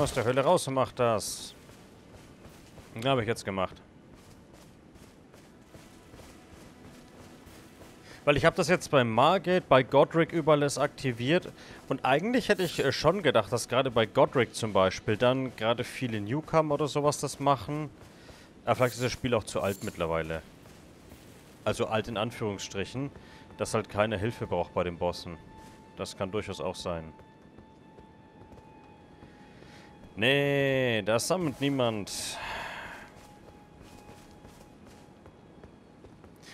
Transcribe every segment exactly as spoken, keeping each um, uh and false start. komm aus der Hölle raus und mach das. Habe ich jetzt gemacht. Weil ich habe das jetzt bei Margit, bei Godrick überall aktiviert. Und eigentlich hätte ich schon gedacht, dass gerade bei Godrick zum Beispiel dann gerade viele Newcomer oder sowas das machen. Aber vielleicht ist das Spiel auch zu alt mittlerweile. Also alt in Anführungsstrichen. Dass halt keine Hilfe braucht bei den Bossen. Das kann durchaus auch sein. Nee, das sammelt niemand.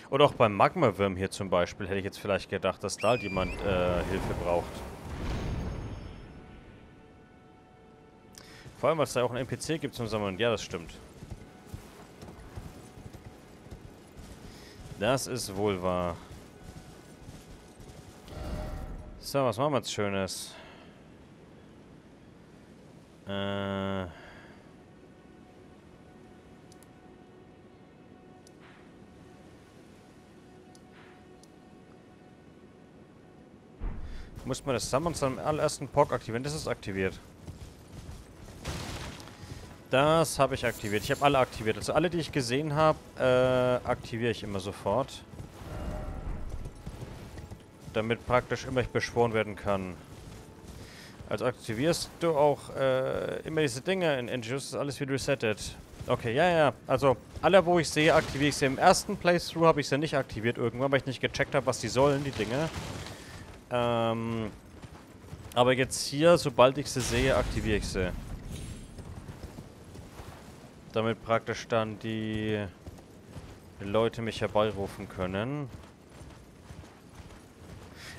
Oder auch beim Magma-Würm hier zum Beispiel hätte ich jetzt vielleicht gedacht, dass da jemand äh, Hilfe braucht. Vor allem, weil es da auch einen N P C gibt zum Sammeln. Ja, das stimmt. Das ist wohl wahr. So, was machen wir jetzt Schönes? Äh... Muss man das Summons am allerersten Pock aktivieren? Das ist aktiviert. Das habe ich aktiviert. Ich habe alle aktiviert. Also alle, die ich gesehen habe, äh, aktiviere ich immer sofort. Damit praktisch immer ich beschworen werden kann. Also aktivierst du auch äh, immer diese Dinge in N G Os. Ist alles wieder resettet. Okay, ja, ja. Also alle, wo ich sehe, aktiviere ich sie. Im ersten Playthrough habe ich sie nicht aktiviert irgendwann, weil ich nicht gecheckt habe, was die sollen, die Dinge. Ähm, aber jetzt hier, sobald ich sie sehe, aktiviere ich sie. Damit praktisch dann die Leute mich herbeirufen können.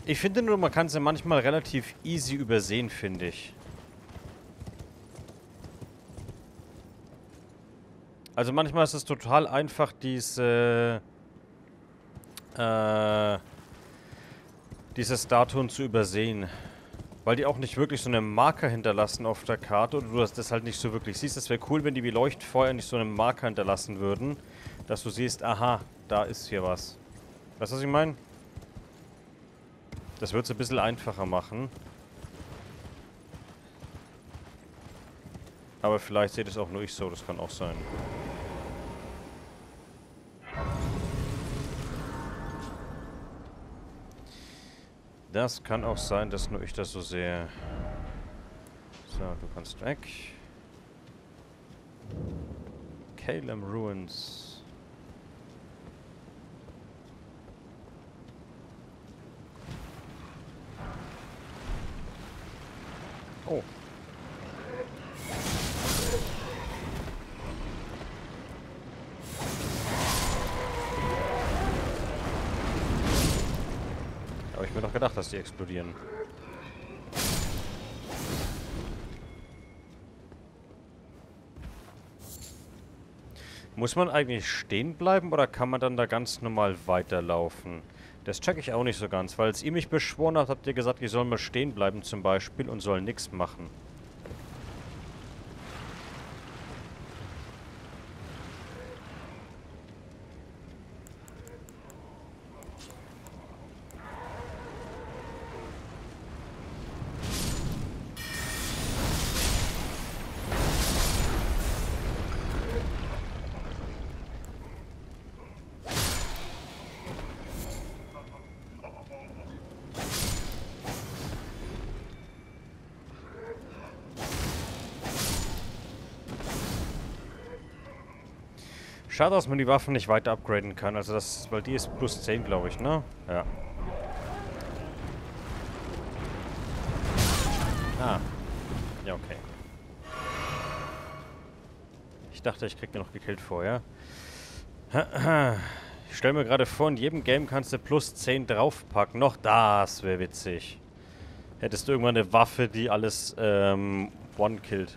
Ich finde nur, man kann sie manchmal relativ easy übersehen, finde ich. Also manchmal ist es total einfach, diese... Äh... diese Statuen zu übersehen. Weil die auch nicht wirklich so einen Marker hinterlassen auf der Karte oder du das halt nicht so wirklich siehst. Das wäre cool, wenn die wie Leuchtfeuer nicht so einen Marker hinterlassen würden, dass du siehst, aha, da ist hier was. Weißt du, was ich meine? Das würde es ein bisschen einfacher machen. Aber vielleicht seht es auch nur ich so, das kann auch sein. Das kann auch sein, dass nur ich das so sehe. So, du kannst weg. Caelid Ruins. Oh. Ich habe mir doch gedacht, dass die explodieren. Muss man eigentlich stehen bleiben oder kann man dann da ganz normal weiterlaufen? Das checke ich auch nicht so ganz, weil als ihr mich beschworen habt, habt ihr gesagt, ich soll mal stehen bleiben zum Beispiel und soll nichts machen. Schade, dass man die Waffen nicht weiter upgraden kann. Also das, weil die ist plus zehn, glaube ich, ne? Ja. Ah. Ja, okay. Ich dachte, ich krieg mir noch gekillt vorher. Ja? Ich stelle mir gerade vor, in jedem Game kannst du plus zehn draufpacken. Noch das wäre witzig. Hättest du irgendwann eine Waffe, die alles ähm, one-killt.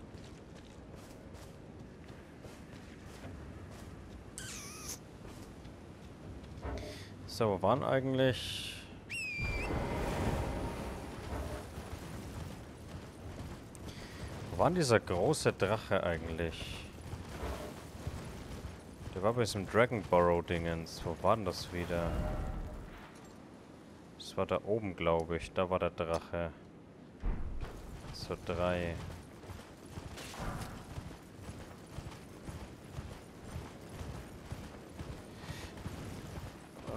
So, wo waren eigentlich? Wo war dieser große Drache eigentlich? Der war bei diesem Dragon Borough Dingens. Wo war denn das wieder? Das war da oben, glaube ich. Da war der Drache. So, drei.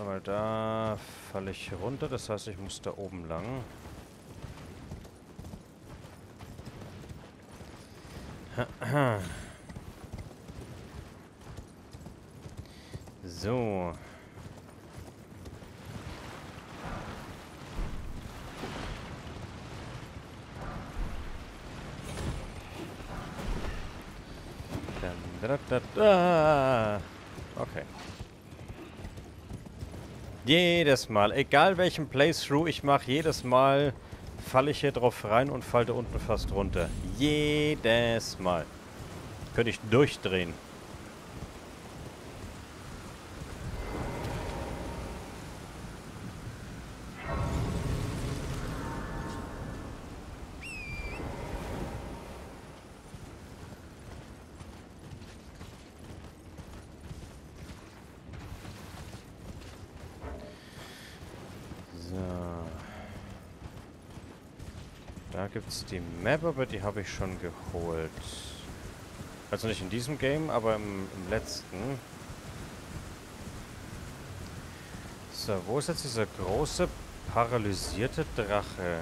Aber da falle ich runter, das heißt, ich muss da oben lang. So. Okay. Jedes Mal, egal welchen Playthrough ich mache, jedes Mal falle ich hier drauf rein und falle da unten fast runter. Jedes Mal. Könnte ich durchdrehen. Da gibt es die Map, aber die habe ich schon geholt. Also nicht in diesem Game, aber im, im letzten. So, wo ist jetzt dieser große, paralysierte Drache?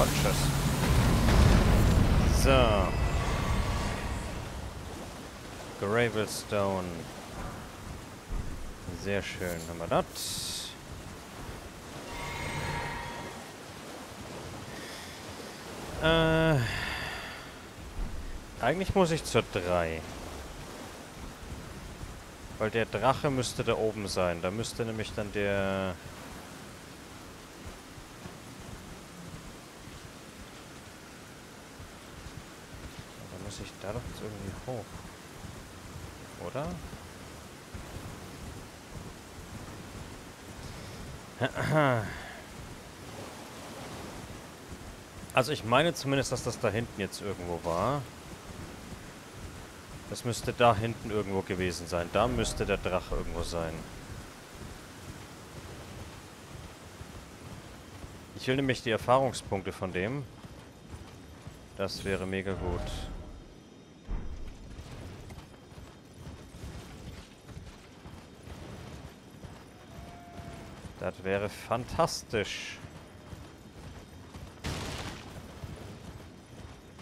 Oh, tschüss. So. Gravelstone. Sehr schön. Haben wir das. Äh. Eigentlich muss ich zur drei. Weil der Drache müsste da oben sein. Da müsste nämlich dann der... Ich da doch jetzt irgendwie hoch. Oder? Also ich meine zumindest, dass das da hinten jetzt irgendwo war. Das müsste da hinten irgendwo gewesen sein. Da müsste der Drache irgendwo sein. Ich will nämlich die Erfahrungspunkte von dem. Das wäre mega gut. Das wäre fantastisch.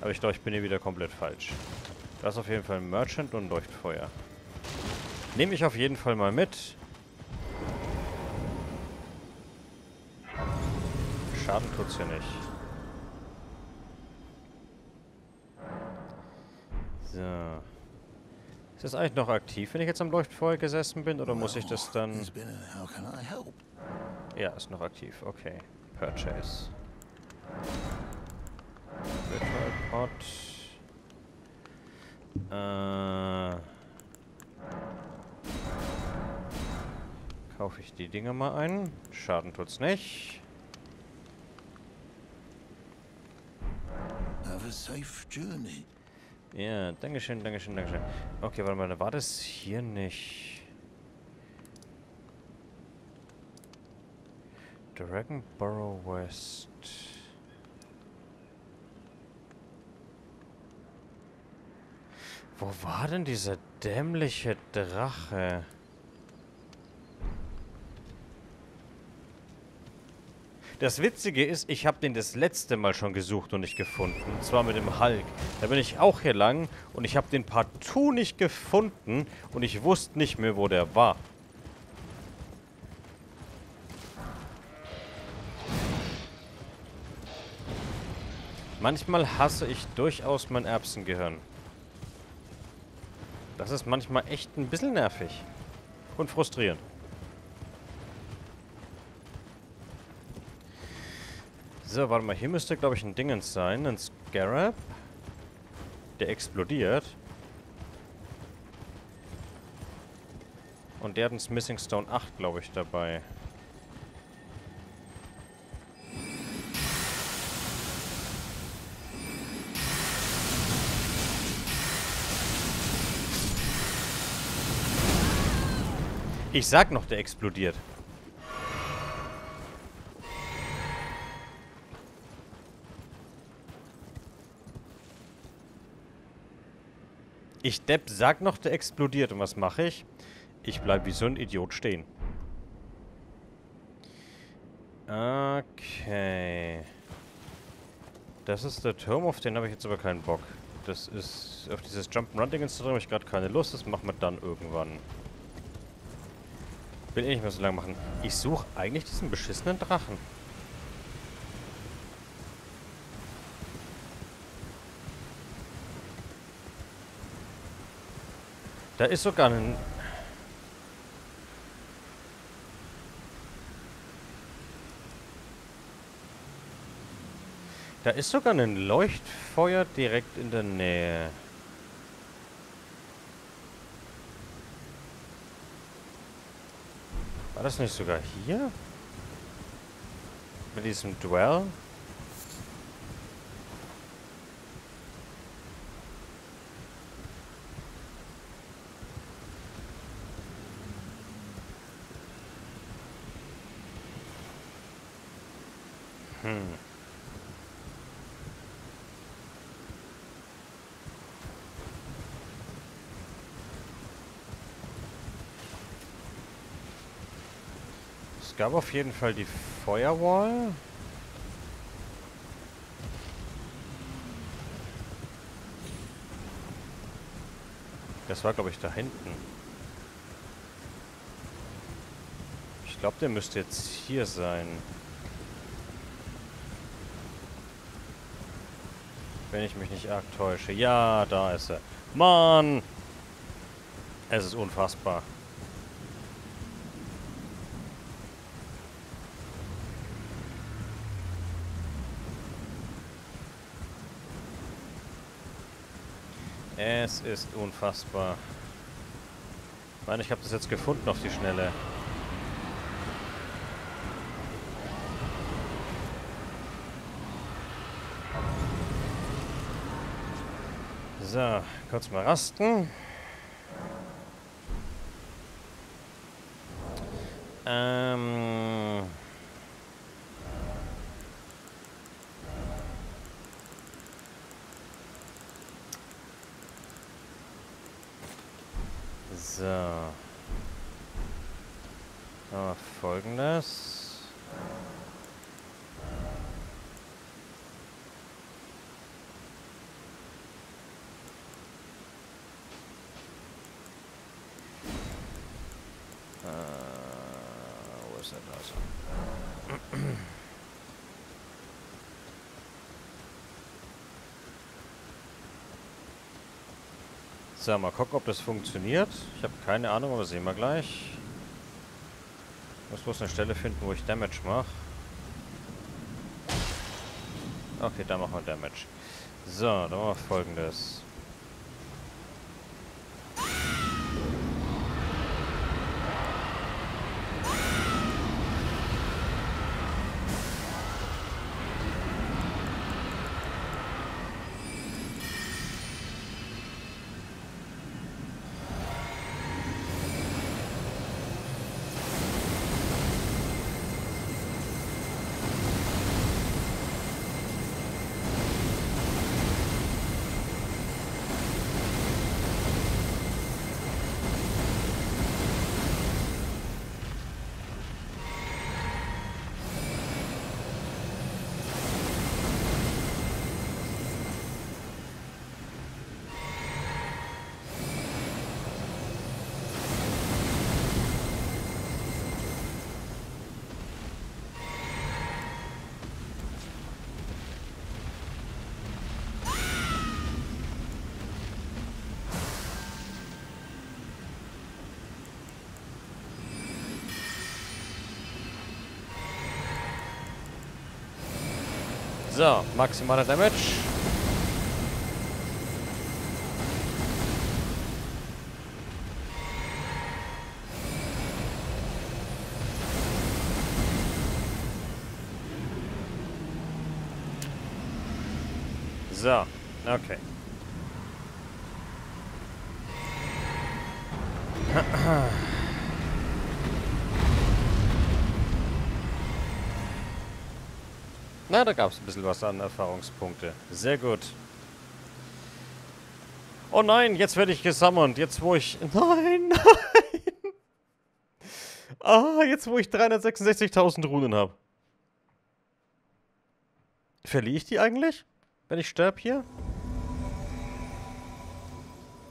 Aber ich glaube, ich bin hier wieder komplett falsch. Das ist auf jeden Fall ein Merchant und ein Leuchtfeuer. Nehme ich auf jeden Fall mal mit. Schaden tut's hier nicht. So. Ist das eigentlich noch aktiv, wenn ich jetzt am Leuchtfeuer gesessen bin? Oder muss ich das dann... Ja, ist noch aktiv. Okay. Purchase. Virtual Pot. Äh. Kaufe ich die Dinge mal ein. Schaden tut's nicht. Have a safe journey. Ja, dankeschön, dankeschön, dankeschön. Okay, warte mal, war das hier nicht? Dragon Borough West. Wo war denn dieser dämliche Drache? Das Witzige ist, ich habe den das letzte Mal schon gesucht und nicht gefunden. Und zwar mit dem Hulk. Da bin ich auch hier lang und ich habe den partout nicht gefunden und ich wusste nicht mehr, wo der war. Manchmal hasse ich durchaus mein Erbsengehirn. Das ist manchmal echt ein bisschen nervig. Und frustrierend. So, warte mal. Hier müsste, glaube ich, ein Dingens sein. Ein Scarab. Der explodiert. Und der hat einen Smithing Stone acht, glaube ich, dabei. Ich sag noch, der explodiert. Ich Depp sag noch, der explodiert. Und was mache ich? Ich bleib wie so ein Idiot stehen. Okay. Das ist der Turm, auf den habe ich jetzt aber keinen Bock. Das ist... Auf dieses Jump'n'Run-Dingens zu drücken habe ich gerade keine Lust. Das machen wir dann irgendwann. Will eh nicht mehr so lange machen. Ich suche eigentlich diesen beschissenen Drachen. Da ist sogar ein... Da ist sogar ein Leuchtfeuer direkt in der Nähe. War das nicht sogar hier? Mit diesem Dwell? Hm. Es gab auf jeden Fall die Firewall. Das war, glaube ich, da hinten. Ich glaube, der müsste jetzt hier sein. Wenn ich mich nicht arg täusche. Ja, da ist er. Mann! Es ist unfassbar. Es ist unfassbar. Ich meine, ich habe das jetzt gefunden auf die Schnelle. So, kurz mal rasten. Ähm... So. Ah, folgendes. Ah, wo ist denn das? So, mal gucken, ob das funktioniert. Ich habe keine Ahnung, aber sehen wir gleich. Ich muss bloß eine Stelle finden, wo ich Damage mache. Okay, da machen wir Damage. So, dann machen wir folgendes. So, maximaler Damage. So, okay. Na, da gab es ein bisschen was an Erfahrungspunkte. Sehr gut. Oh nein, jetzt werde ich gesammelt. Jetzt wo ich... Nein, nein. Ah, jetzt wo ich dreihundertsechsundsechzigtausend Runen habe. Verliere ich die eigentlich? Wenn ich sterbe hier?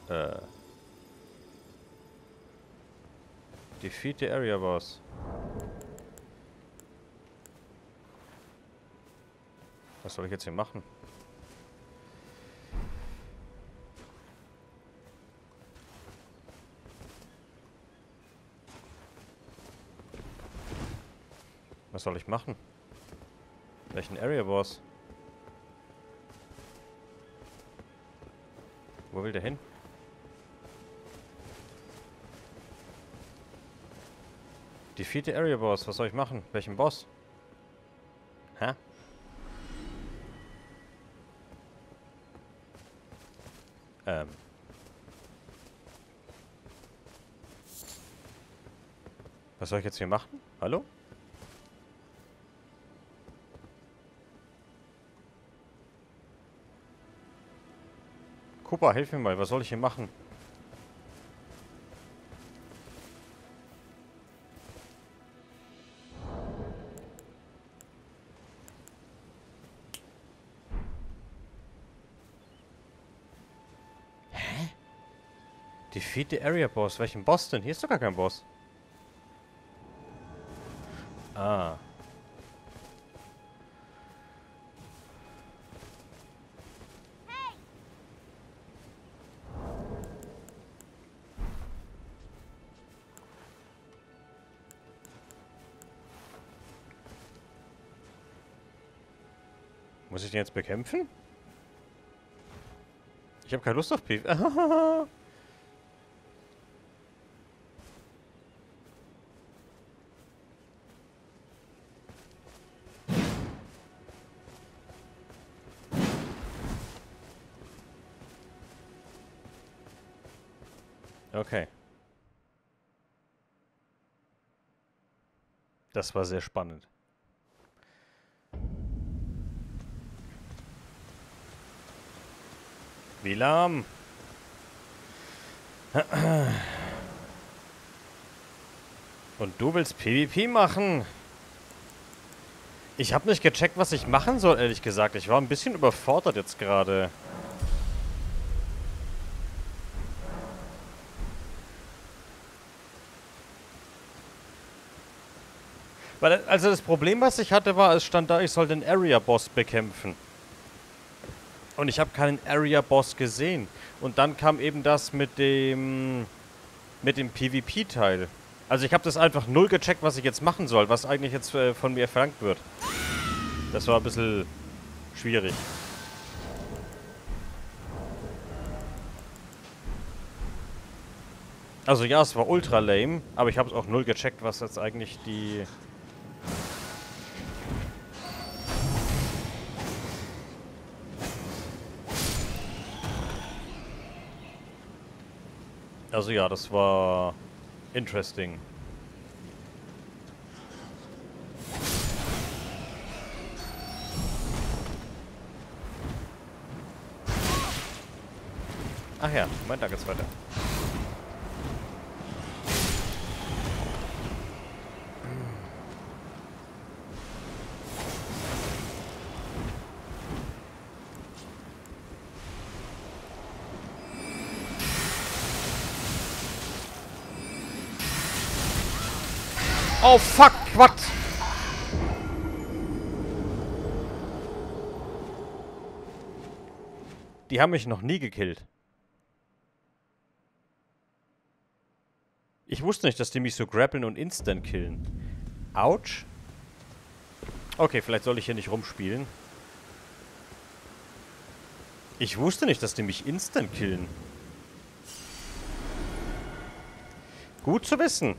Äh. Defeat the Area Boss. Was soll ich jetzt hier machen? Was soll ich machen? Welchen Area Boss? Wo will der hin? Defeat the Area Boss. Was soll ich machen? Welchen Boss? Hä? Ähm. Was soll ich jetzt hier machen? Hallo? Cooper, hilf mir mal. Was soll ich hier machen? Hä? Defeat the Area Boss. Welchen Boss denn? Hier ist doch gar kein Boss. Ah. Muss ich den jetzt bekämpfen? Ich habe keine Lust auf P V. Okay. Das war sehr spannend. Wie lahm. Und du willst PvP machen? Ich habe nicht gecheckt, was ich machen soll, ehrlich gesagt. Ich war ein bisschen überfordert jetzt gerade. Weil, also das Problem, was ich hatte, war, es stand da, ich soll den Area-Boss bekämpfen. Und ich habe keinen Area-Boss gesehen. Und dann kam eben das mit dem mit dem PvP-Teil. Also ich habe das einfach null gecheckt, was ich jetzt machen soll. Was eigentlich jetzt äh, von mir verlangt wird. Das war ein bisschen schwierig. Also ja, es war ultra lame. Aber ich habe es auch null gecheckt, was jetzt eigentlich die... Also ja, das war interesting. Ach ja, mein Tag geht's weiter. Oh fuck, what? Die haben mich noch nie gekillt. Ich wusste nicht, dass die mich so grappeln und instant killen. Autsch. Okay, vielleicht soll ich hier nicht rumspielen. Ich wusste nicht, dass die mich instant killen. Gut zu wissen.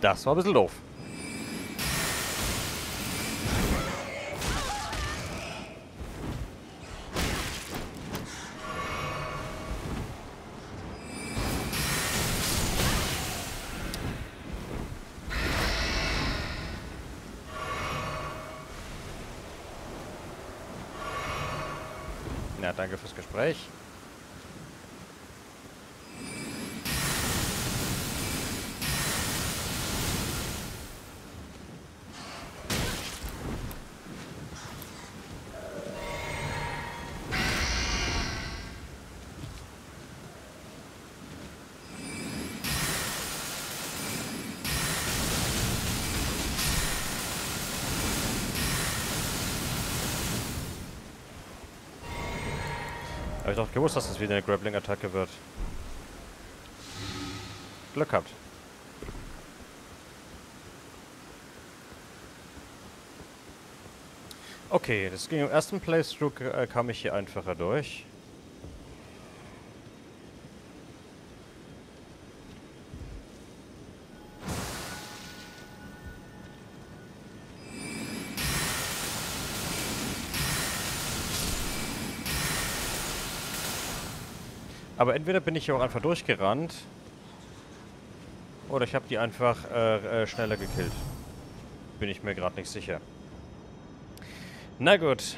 Das war ein bisschen doof. Na, danke fürs Gespräch. Habe ich doch gewusst, dass das wieder eine Grappling-Attacke wird. Glück gehabt. Okay, das ging im ersten Playthrough, äh, kam ich hier einfacher durch. Aber entweder bin ich hier auch einfach durchgerannt oder ich habe die einfach äh, äh, schneller gekillt. Bin ich mir gerade nicht sicher. Na gut.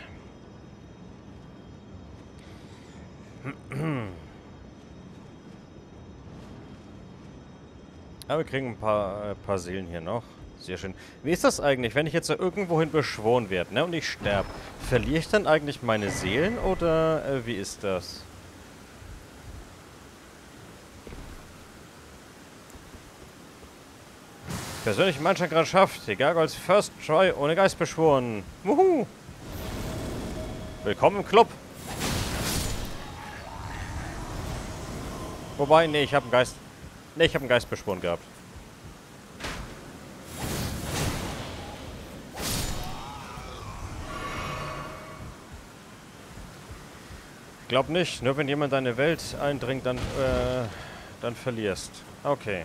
Aber wir kriegen ein paar, äh, paar Seelen hier noch. Sehr schön. Wie ist das eigentlich, wenn ich jetzt da irgendwohin beschworen werde, ne, und ich sterbe? Verliere ich dann eigentlich meine Seelen oder äh, wie ist das? Persönlich Mannschaft gerade schafft. Egal, als First Try ohne Geist beschworen. Wuhu! Willkommen im Club. Wobei, nee, ich habe einen Geist. Nee, ich habe einen Geist beschworen gehabt. Glaub nicht, nur wenn jemand deine Welt eindringt, dann, äh, dann verlierst. Okay.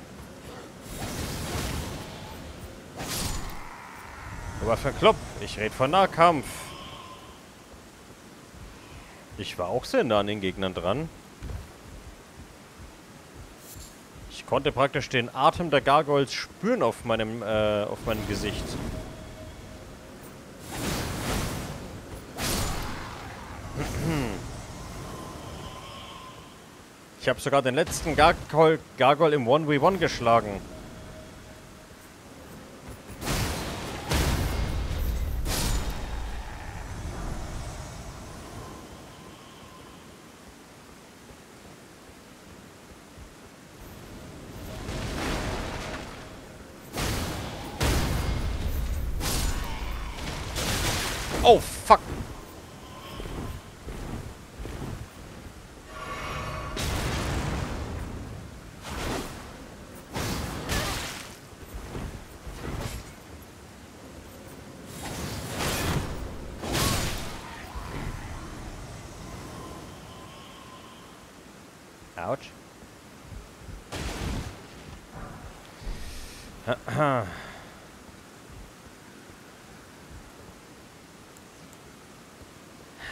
Aber für Klopp, ich rede von Nahkampf. Ich war auch sehr nah an den Gegnern dran. Ich konnte praktisch den Atem der Gargoyles spüren auf meinem, äh, auf meinem Gesicht. Ich habe sogar den letzten Gargoyle, Gargoyle im eins gegen eins geschlagen. Oh, fuck. Ouch. Aha.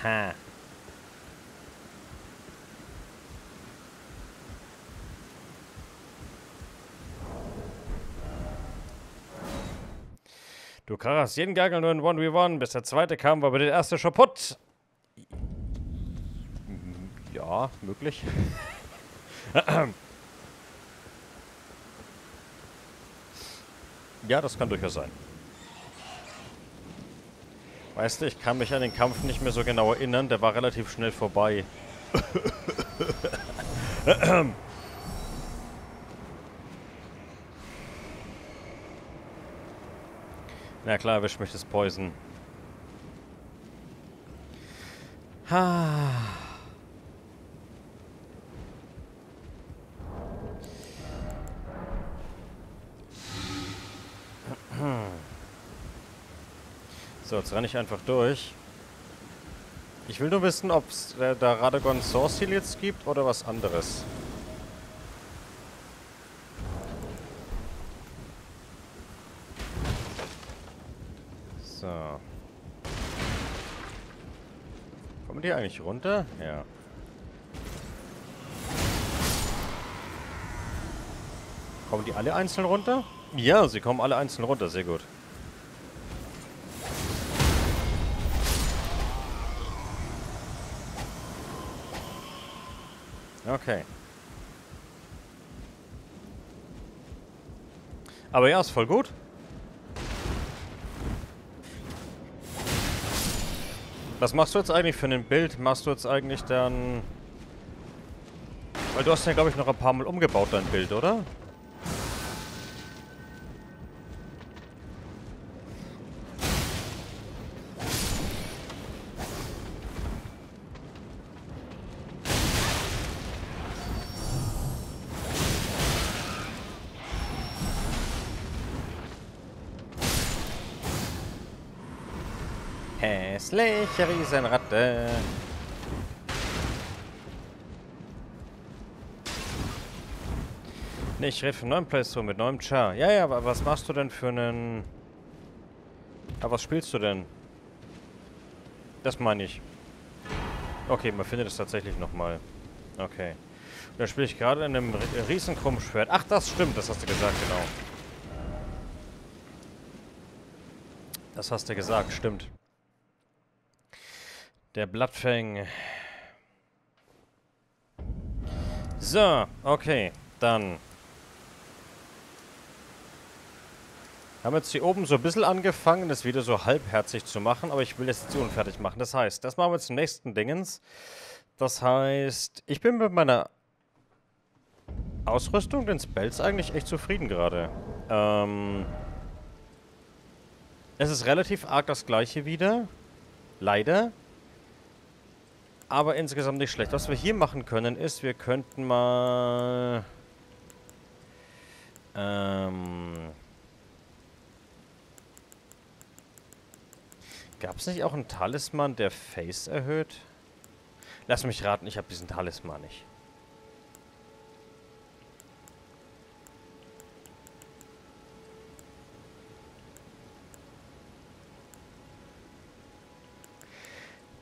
Ha. Du krachst jeden Gargel nur in eins gegen eins, bis der zweite kam, war aber der erste schon putt. Ja, möglich. Ja, das kann durchaus sein. Weißt du, ich kann mich an den Kampf nicht mehr so genau erinnern. Der war relativ schnell vorbei. Na klar, erwischt mich das Poison. Ha. So, jetzt renne ich einfach durch. Ich will nur wissen, ob es äh, da Radagon Source Heal jetzt gibt oder was anderes. So. Kommen die eigentlich runter? Ja. Kommen die alle einzeln runter? Ja, sie kommen alle einzeln runter. Sehr gut. Okay. Aber ja, ist voll gut. Was machst du jetzt eigentlich für ein Bild? Machst du jetzt eigentlich dann... Weil du hast ja, glaube ich, noch ein paar Mal umgebaut, dein Bild, oder? Hässliche Riesenratte. Ne, ich rede von neuem Playthrough mit neuem Char. Ja, ja, aber was machst du denn für einen... Aber was spielst du denn? Das meine ich. Okay, man findet es tatsächlich nochmal. Okay. Da spiele ich gerade in einem Riesenkrummschwert. Ach, das stimmt, das hast du gesagt, genau. Das hast du gesagt, stimmt. Der Bloodfang. So, okay, dann. Haben jetzt hier oben so ein bisschen angefangen, das Video so halbherzig zu machen, aber ich will jetzt die unfertig machen. Das heißt, das machen wir zum nächsten Dingens. Das heißt, ich bin mit meiner Ausrüstung, den Spells, eigentlich echt zufrieden gerade. Ähm. Es ist relativ arg das gleiche wieder. Leider. Aber insgesamt nicht schlecht. Was wir hier machen können, ist, wir könnten mal... Ähm... Gab es nicht auch einen Talisman, der Face erhöht? Lass mich raten, ich habe diesen Talisman nicht.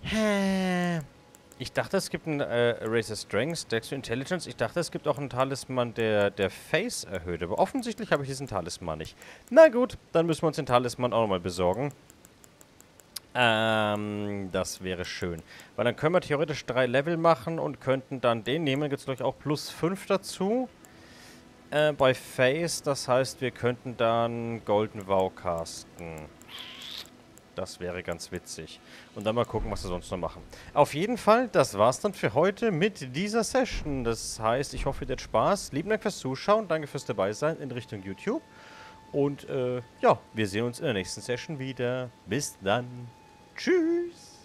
Hä? Ich dachte, es gibt einen äh, Eraser Strength, Dex to Intelligence. Ich dachte, es gibt auch einen Talisman, der, der Face erhöht. Aber offensichtlich habe ich diesen Talisman nicht. Na gut, dann müssen wir uns den Talisman auch nochmal besorgen. Ähm, das wäre schön. Weil dann können wir theoretisch drei Level machen und könnten dann den nehmen. Da gibt es, glaube ich, auch plus fünf dazu. Äh, bei Face, das heißt, wir könnten dann Golden Vow casten. Das wäre ganz witzig. Und dann mal gucken, was wir sonst noch machen. Auf jeden Fall, das war's dann für heute mit dieser Session. Das heißt, ich hoffe, ihr hattet Spaß. Lieben Dank fürs Zuschauen. Danke fürs Dabeisein in Richtung YouTube. Und äh, ja, wir sehen uns in der nächsten Session wieder. Bis dann. Tschüss.